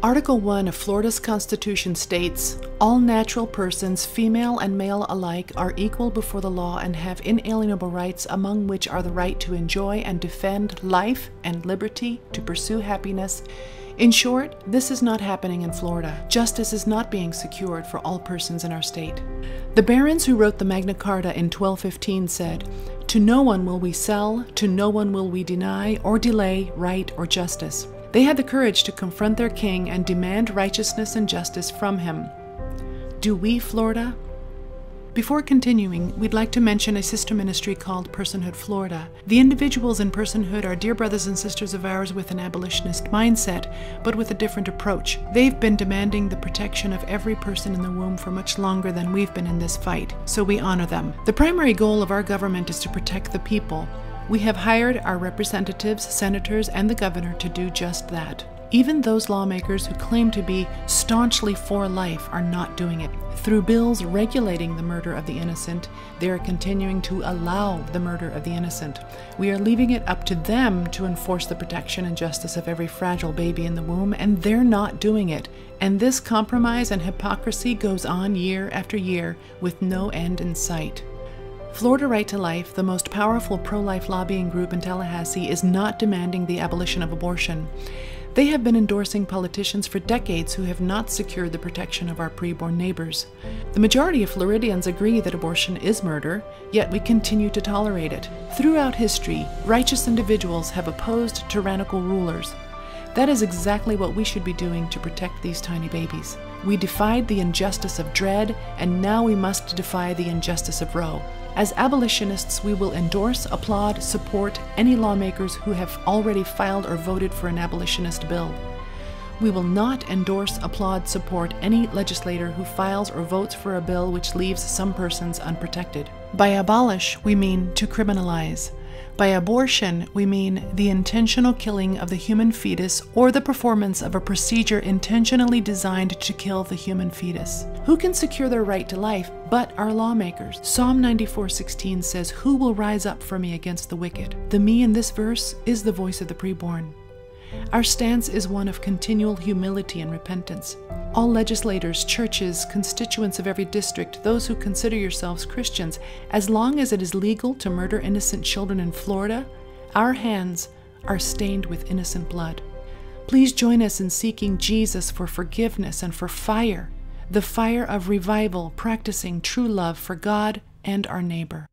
Article 1 of Florida's Constitution states, "All natural persons, female and male alike, are equal before the law and have inalienable rights, among which are the right to enjoy and defend life and liberty, to pursue happiness." In short, this is not happening in Florida. Justice is not being secured for all persons in our state. The barons who wrote the Magna Carta in 1215 said, "To no one will we sell, to no one will we deny or delay right or justice." They had the courage to confront their king and demand righteousness and justice from him. Do we, Florida? Before continuing, we'd like to mention a sister ministry called Personhood Florida. The individuals in Personhood are dear brothers and sisters of ours with an abolitionist mindset, but with a different approach. They've been demanding the protection of every person in the womb for much longer than we've been in this fight, so we honor them. The primary goal of our government is to protect the people. We have hired our representatives, senators, and the governor to do just that. Even those lawmakers who claim to be staunchly for life are not doing it. Through bills regulating the murder of the innocent, they are continuing to allow the murder of the innocent. We are leaving it up to them to enforce the protection and justice of every fragile baby in the womb, and they're not doing it. And this compromise and hypocrisy goes on year after year with no end in sight. Florida Right to Life, the most powerful pro-life lobbying group in Tallahassee, is not demanding the abolition of abortion. They have been endorsing politicians for decades who have not secured the protection of our preborn neighbors. The majority of Floridians agree that abortion is murder, yet we continue to tolerate it. Throughout history, righteous individuals have opposed tyrannical rulers. That is exactly what we should be doing to protect these tiny babies. We defied the injustice of Dred, and now we must defy the injustice of Roe. As abolitionists, we will endorse, applaud, support any lawmakers who have already filed or voted for an abolitionist bill. We will not endorse, applaud, support any legislator who files or votes for a bill which leaves some persons unprotected. By abolish, we mean to criminalize. By abortion, we mean the intentional killing of the human fetus or the performance of a procedure intentionally designed to kill the human fetus. Who can secure their right to life but our lawmakers? Psalm 94:16 says, "Who will rise up for me against the wicked?" The me in this verse is the voice of the preborn. Our stance is one of continual humility and repentance. All legislators, churches, constituents of every district, those who consider yourselves Christians, as long as it is legal to murder innocent children in Florida, our hands are stained with innocent blood. Please join us in seeking Jesus for forgiveness and for fire, the fire of revival, practicing true love for God and our neighbor.